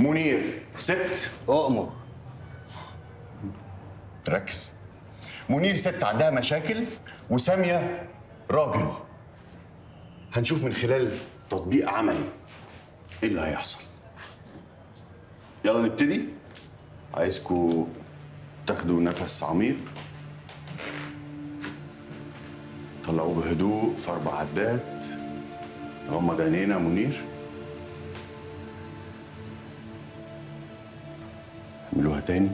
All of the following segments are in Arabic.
منير ست. أؤمر. ركز. منير ست عندها مشاكل وسامية راجل. هنشوف من خلال تطبيق عملي ايه اللي هيحصل. يلا نبتدي. عايزكوا تاخدوا نفس عميق، طلعوه بهدوء في 4 عدات، غمض عينينا منير، اعملوها تاني.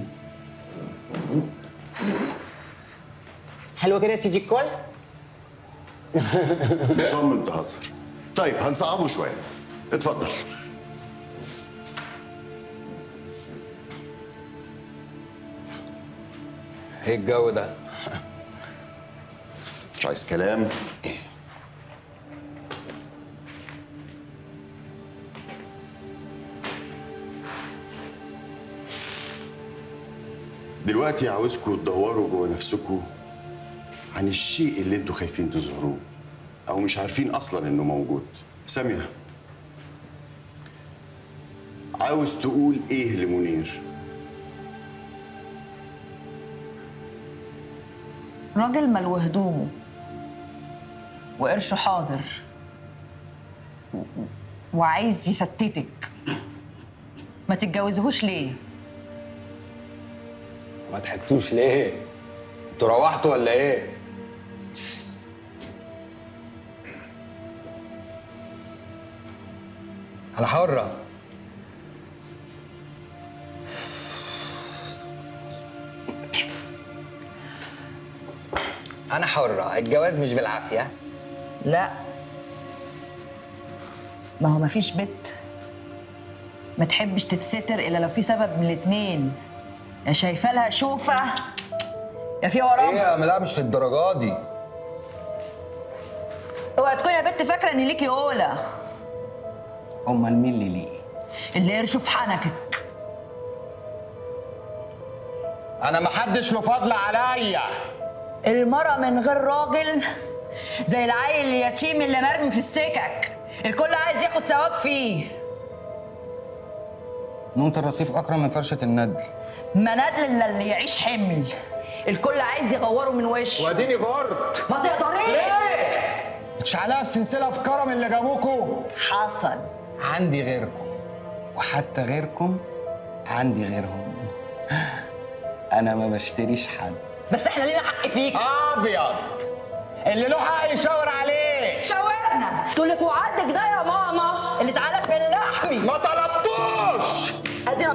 حلوة كده يا سيدي الكل؟ مصمم تهزر. طيب هنصعبه شوية، اتفضل. ايه الجو ده؟ مش عايز كلام. دلوقتي عاوزكوا تدوروا جوه نفسكوا عن الشيء اللي انتوا خايفين تظهروه او مش عارفين اصلا انه موجود. سامية، عاوز تقول ايه لمنير؟ راجل ملو هدومه وقرشه حاضر وعايز يستتك، ما تتجوزهوش ليه؟ ما ضحكتوش ليه؟ انتوا روحتوا ولا ايه؟ أنا حرة. أنا حرة، الجواز مش بالعافية. لا، ما هو مفيش بت ما تحبش تتستر إلا لو في سبب من الاتنين، يا شايفة لها شوفة يا في ورمز. إيه؟ لا مش للدرجة دي. اوعى تكون يا بت فاكرة إن ليكي أولى. أمال مين اللي ليه؟ اللي قرشه في حنكك. أنا محدش له فضل عليا. المرأة من غير راجل زي العيل اليتيم اللي مرمي في السكك، الكل عايز ياخد ثواب فيه. نونت الرصيف أكرم من فرشة الندل. ما ندل إلا اللي يعيش حمل، الكل عايز يغوره من وشه. واديني برد. ما تقدريش. ليه؟ اتشعلها بسلسلة في كرم اللي جابوكوا. حصل. عندي غيركم، وحتى غيركم عندي غيرهم. أنا ما بشتريش حد. بس إحنا لينا حق فيك. أبيض. اللي له حق يشاور عليه. شاورنا. تقول لك وعدك ده يا ماما اللي اتعلف من لحمي. ما طلبتوش. أدينا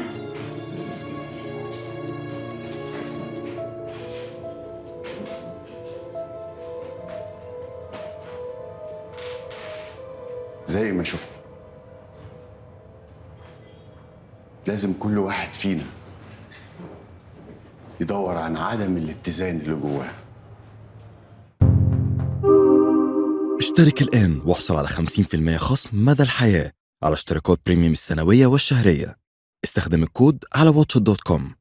زي ما شفنا لازم كل واحد فينا يدور عن عدم الاتزان اللي جواه. اشترك الآن واحصل على 50% خصم مدى الحياة على اشتراكات بريميوم السنوية والشهرية. استخدم الكود على watch.com.